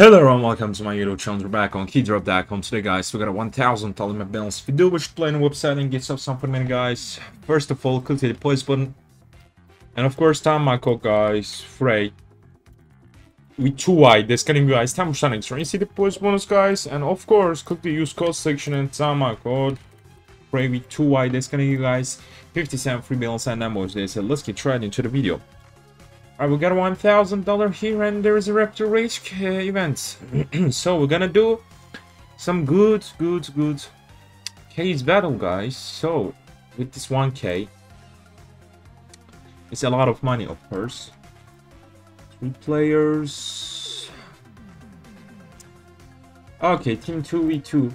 Hello everyone, welcome to my YouTube channel. We're back on Keydrop.com today, guys. We got a $1,000 balance video, which play on the website and get some for me, guys. First of all, click the place button, and of course, time my code, guys. Frey with 2i, discounting guys. 10% extra. You see the place bonus, guys, and of course, click the use code section and time my code. Frey with 2i, discounting guys. 50 cents free balance and ammo. They said, let's get right into the video. Alright, we got $1,000 here, and there is a Raptor Rage event. So we're gonna do some good K's battle, guys. So with this 1K, it's a lot of money, of course. 3 players. Okay, team 2v2.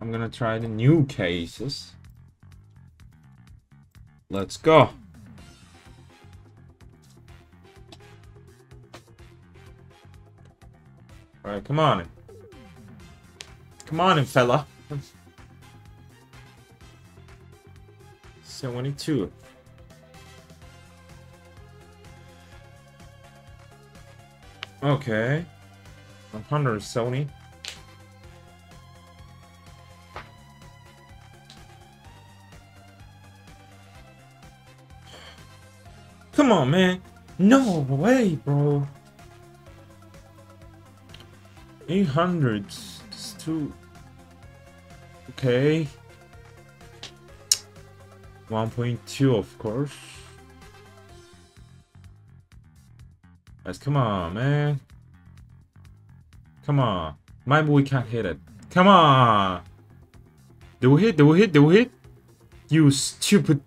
I'm gonna try the new cases. Let's go. Alright, come on in. Come on in, fella. 72. Okay. 170. Come on, man. No way, bro. 800. It's too... Okay. 1.2, of course. Guys, come on, man. Come on. Maybe we can't hit it. Come on. Do we hit? Do we hit? Do we hit? You stupid...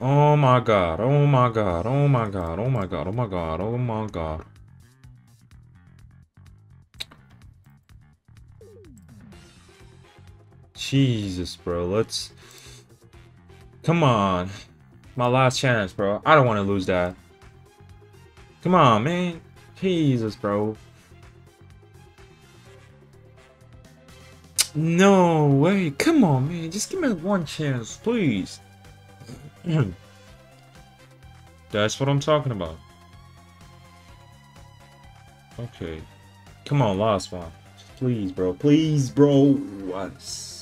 Oh my god, oh my god, oh my god, oh my god, oh my god, oh my god. Jesus, bro, let's... Come on. My last chance, bro. I don't want to lose that. Come on, man. Jesus, bro. No way. Come on, man. Just give me one chance, please. That's what I'm talking about. Okay. Come on, last one. Please, bro. Please, bro. Once.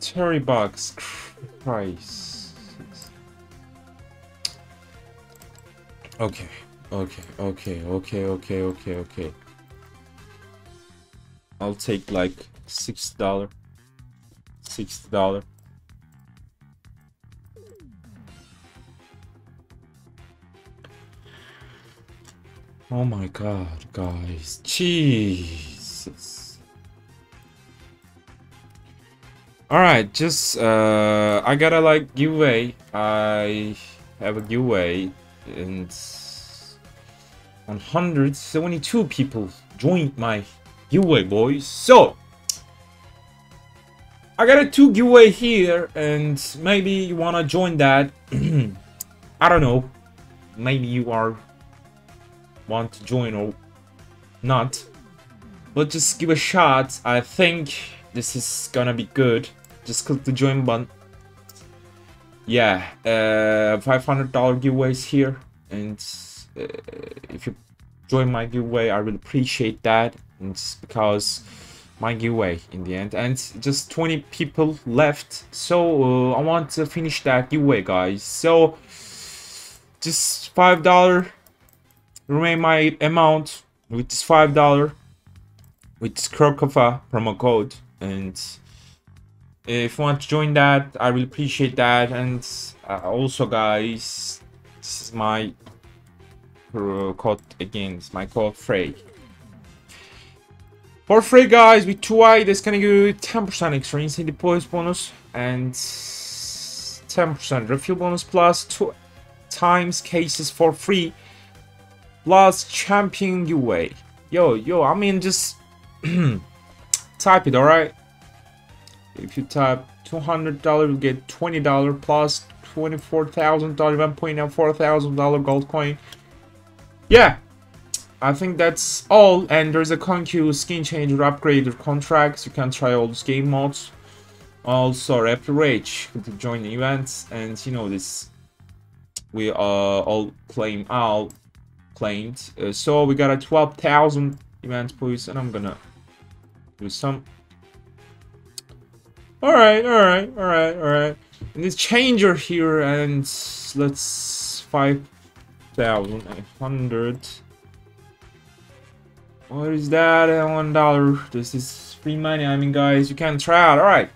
$30. Christ. Okay. Okay. Okay. Okay. Okay. Okay. Okay. I'll take like $6. $60. Oh my god, guys. Jesus. Alright, just I gotta like giveaway. I have a giveaway and 172 people joined my giveaway, boys. So I got a 2 giveaway here, and maybe you wanna join that. I don't know. Maybe you are want to join or not. But just give a shot. I think this is gonna be good. Just click the join button. Yeah, $500 giveaways here, and if you join my giveaway, I really appreciate that. And just because. My giveaway in the end, and just 20 people left, so I want to finish that giveaway, guys. So just $5 remain my amount with this $5 with Krokofa promo code, and if you want to join that, I will appreciate that. And also, guys, this is my code again. It's my code FREYY. For free, guys, with 2i, that's gonna give you 10% extra instant deposit bonus and 10% refill bonus plus 2 times cases for free plus champion giveaway. Yo, I mean, just type it, alright? If you type $200, you get $20 plus $24,000, $1.4 thousand dollar gold coin. Yeah. I think that's all, and there's a conquest, skin change, or upgrade contracts. You can try all those game modes. Also Raptor Rage to join the events, and you know this we all claimed. So we got a 12,000 events points, and I'm gonna do some. All right. And this changer here, and let's 5,800. What is that? $1. This is free money. I mean, guys, you can try out. All right.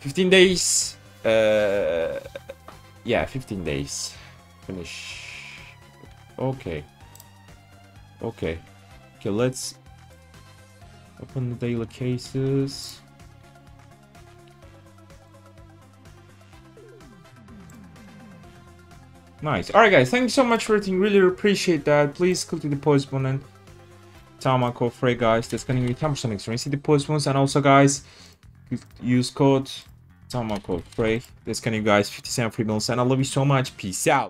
15 days, yeah, 15 days, finish, okay, let's open the daily cases, nice. Alright guys, thank you so much for everything, really appreciate that. Please click the postbone and Tamako Frey guys, that's gonna be 10% extra, you see the postbones, and also guys, use code Tamako Frey. That's gonna be guys, 50 cent free meals, and I love you so much. Peace out.